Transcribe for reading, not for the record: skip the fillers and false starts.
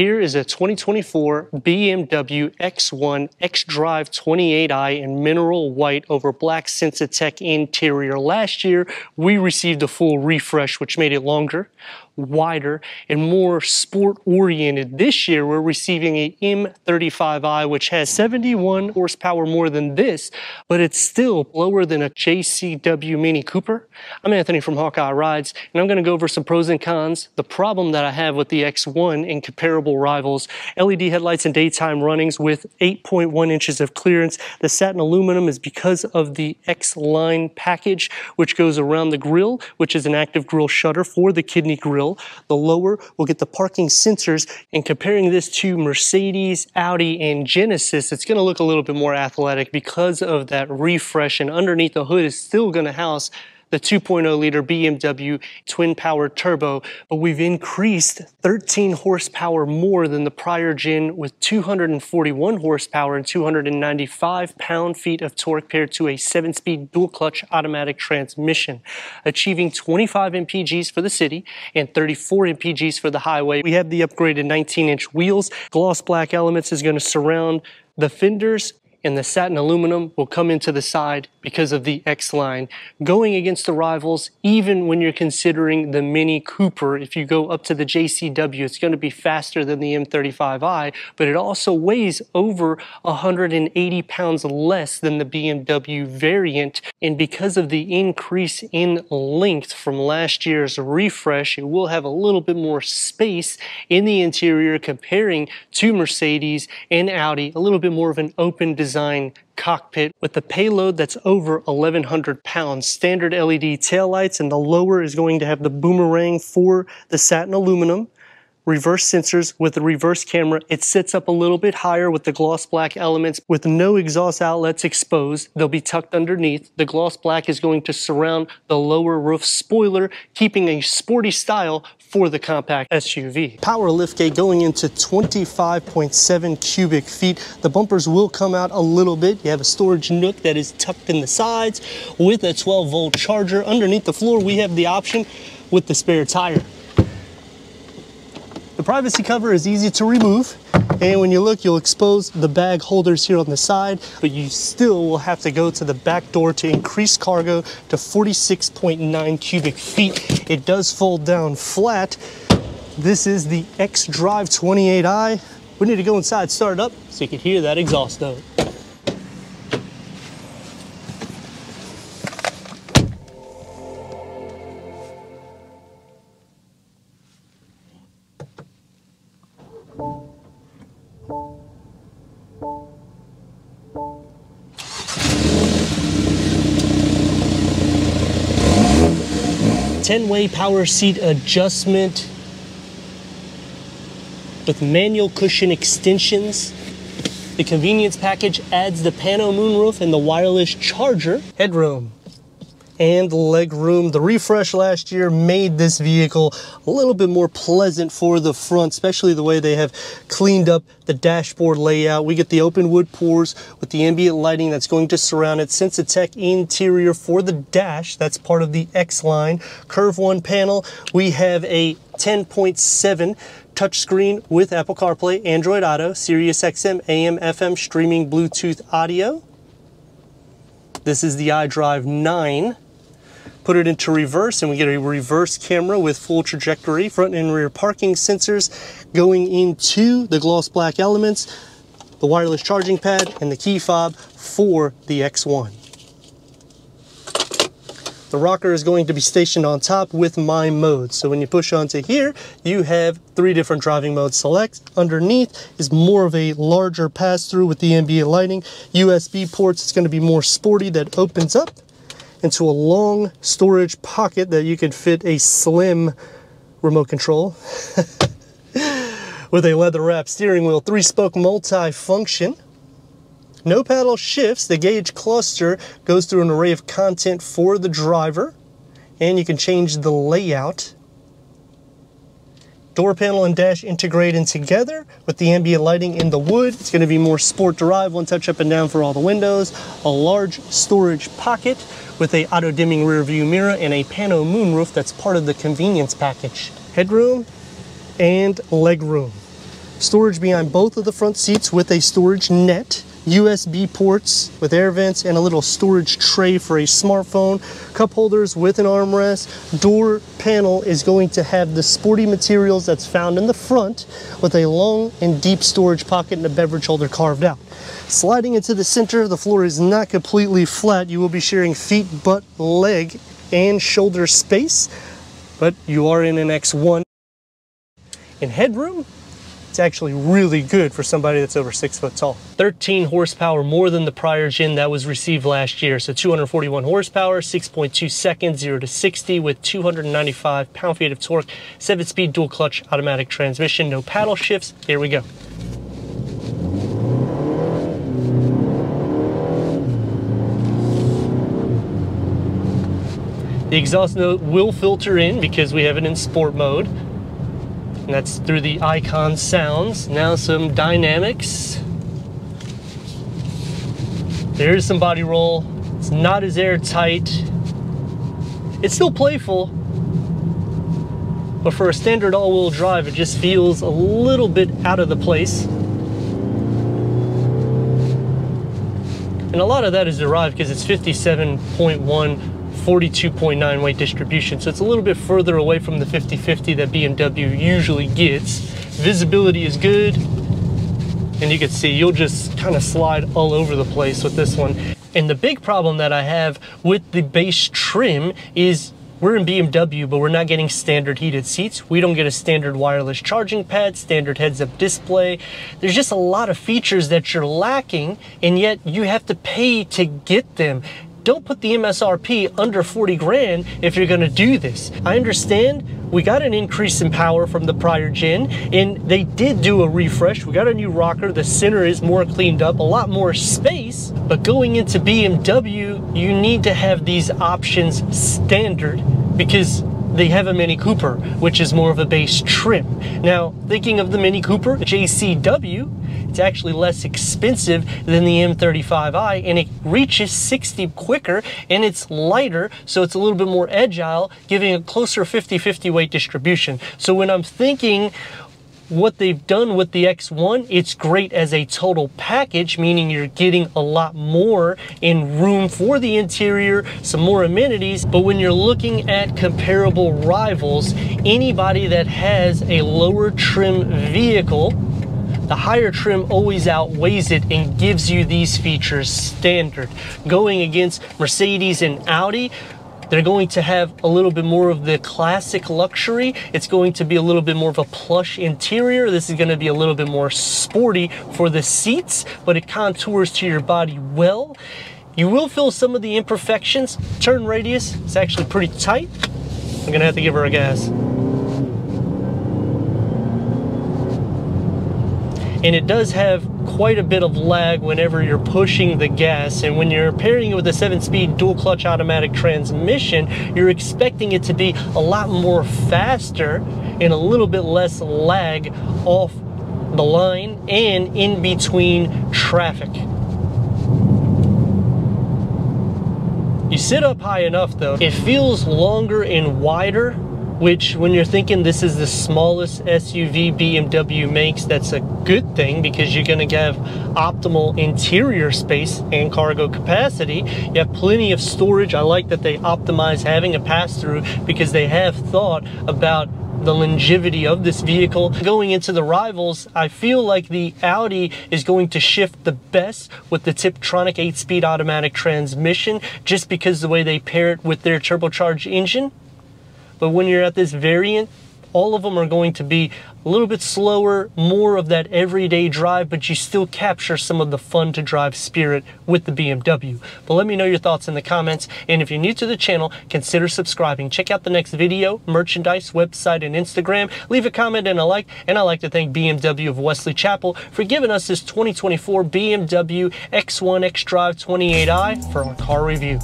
Here is a 2024 BMW X1 xDrive 28i in mineral white over black Sensatec interior. Last year, we received a full refresh, which made it longer, wider, and more sport-oriented. This year, we're receiving a M35i, which has 71 horsepower more than this, but it's still lower than a JCW Mini Cooper. I'm Anthony from Hawkeye Rides, and I'm gonna go over some pros and cons, the problem that I have with the X1 and comparable rivals, LED headlights and daytime runnings with 8.1 inches of clearance. The satin aluminum is because of the X-Line package, which goes around the grille, which is an active grille shutter for the kidney grille. The lower will get the parking sensors, and comparing this to Mercedes, Audi, and Genesis, it's gonna look a little bit more athletic because of that refresh, and underneath the hood is still gonna house the 2.0 liter BMW TwinPower turbo, but we've increased 13 horsepower more than the prior gen with 241 horsepower and 295 pound-feet of torque paired to a 7-speed dual-clutch automatic transmission, achieving 25 MPGs for the city and 34 MPGs for the highway. We have the upgraded 19-inch wheels. Gloss black elements is gonna surround the fenders, and the satin aluminum will come into the side because of the X-Line. Going against the rivals, even when you're considering the Mini Cooper, if you go up to the JCW, it's gonna be faster than the M35i, but it also weighs over 180 pounds less than the BMW variant. And because of the increase in length from last year's refresh, it will have a little bit more space in the interior comparing to Mercedes and Audi, a little bit more of an open design cockpit with the payload that's over 1,100 pounds, standard LED taillights, and the lower is going to have the boomerang for the satin aluminum, reverse sensors with the reverse camera. It sits up a little bit higher with the gloss black elements with no exhaust outlets exposed. They'll be tucked underneath. The gloss black is going to surround the lower roof spoiler, keeping a sporty style for the compact SUV. Power liftgate going into 25.7 cubic feet. The bumpers will come out a little bit. You have a storage nook that is tucked in the sides with a 12-volt charger. Underneath the floor, we have the option with the spare tire. The privacy cover is easy to remove, and when you look, you'll expose the bag holders here on the side, but you still will have to go to the back door to increase cargo to 46.9 cubic feet. It does fold down flat. This is the xDrive 28i. We need to go inside, start it up, so you can hear that exhaust note. Ten-way power seat adjustment with manual cushion extensions. The convenience package adds the pano moonroof and the wireless charger. Headroom and leg room. The refresh last year made this vehicle a little bit more pleasant for the front, especially the way they have cleaned up the dashboard layout. We get the open wood pores with the ambient lighting that's going to surround it. Sensatec interior for the dash. That's part of the X-Line. Curve one panel. We have a 10.7 touchscreen with Apple CarPlay, Android Auto, Sirius XM, AM, FM, streaming Bluetooth audio. This is the iDrive 9. Put it into reverse and we get a reverse camera with full trajectory, front and rear parking sensors, going into the gloss black elements, the wireless charging pad, and the key fob for the X1. The rocker is going to be stationed on top with my mode. So when you push onto here, you have 3 different driving modes select. Underneath is more of a larger pass through with the ambient lighting. USB ports, it's gonna be more sporty, that opens up into a long storage pocket that you could fit a slim remote control with a leather wrap steering wheel, 3-spoke multi-function. No paddle shifts. The gauge cluster goes through an array of content for the driver, and you can change the layout. Door panel and dash integrate in together with the ambient lighting in the wood. It's going to be more sport derived, 1 touch up and down for all the windows, a large storage pocket with a auto dimming rear view mirror and a pano moonroof that's part of the convenience package. Headroom and leg room. storage behind both of the front seats with a storage net, USB ports with air vents, and a little storage tray for a smartphone, cup holders with an armrest. Door panel is going to have the sporty materials that's found in the front with a long and deep storage pocket and a beverage holder carved out. Sliding into the center, the floor is not completely flat. You will be sharing feet, butt, leg, and shoulder space, but you are in an X1. In headroom, it's actually really good for somebody that's over 6 foot tall. 13 horsepower more than the prior gen that was received last year. So 241 horsepower, 6.2 seconds, 0 to 60 with 295 pound-feet of torque, 7-speed dual clutch automatic transmission, no paddle shifts. Here we go. The exhaust note will filter in because we have it in sport mode. And that's through the Icon sounds. Now some dynamics. There is some body roll. It's not as airtight. It's still playful, but for a standard all-wheel drive, it just feels a little bit out of the place. And a lot of that is derived because it's 57.1 42.9 weight distribution, so it's a little bit further away from the 50/50 that BMW usually gets. Visibility is good, and you can see you'll just kind of slide all over the place with this one. And the big problem that I have with the base trim is we're in BMW, but we're not getting standard heated seats. We don't get a standard wireless charging pad, standard heads-up display. There's just a lot of features that you're lacking, and yet you have to pay to get them. Don't put the MSRP under 40 grand if you're gonna do this. I understand we got an increase in power from the prior gen, and they did do a refresh. We got a new rocker, the center is more cleaned up, a lot more space, but going into BMW, you need to have these options standard because they have a Mini Cooper, which is more of a base trim. Now, thinking of the Mini Cooper, JCW, it's actually less expensive than the M35i, and it reaches 60 quicker, and it's lighter, so it's a little bit more agile, giving a closer 50/50 weight distribution. So when I'm thinking what they've done with the X1, it's great as a total package, meaning you're getting a lot more in room for the interior, some more amenities. But when you're looking at comparable rivals, anybody that has a lower trim vehicle, the higher trim always outweighs it and gives you these features standard. Going against Mercedes and Audi, they're going to have a little bit more of the classic luxury. It's going to be a little bit more of a plush interior. This is going to be a little bit more sporty for the seats, but it contours to your body well. You will feel some of the imperfections. Turn radius is actually pretty tight. I'm going to have to give her a gas. And it does have quite a bit of lag whenever you're pushing the gas, and when you're pairing it with a 7-speed dual clutch automatic transmission, you're expecting it to be a lot more faster and a little bit less lag off the line and in between traffic. You sit up high enough though, it feels longer and wider, which when you're thinking this is the smallest SUV BMW makes, that's a good thing because you're gonna have optimal interior space and cargo capacity. You have plenty of storage. I like that they optimize having a pass-through because they have thought about the longevity of this vehicle. Going into the rivals, I feel like the Audi is going to shift the best with the Tiptronic 8-speed automatic transmission just because the way they pair it with their turbocharged engine. But when you're at this variant, all of them are going to be a little bit slower, more of that everyday drive, but you still capture some of the fun to drive spirit with the BMW. But let me know your thoughts in the comments. And if you're new to the channel, consider subscribing. Check out the next video, merchandise, website, and Instagram. Leave a comment and a like. And I'd like to thank BMW of Wesley Chapel for giving us this 2024 BMW X1 xDrive 28i for our car review.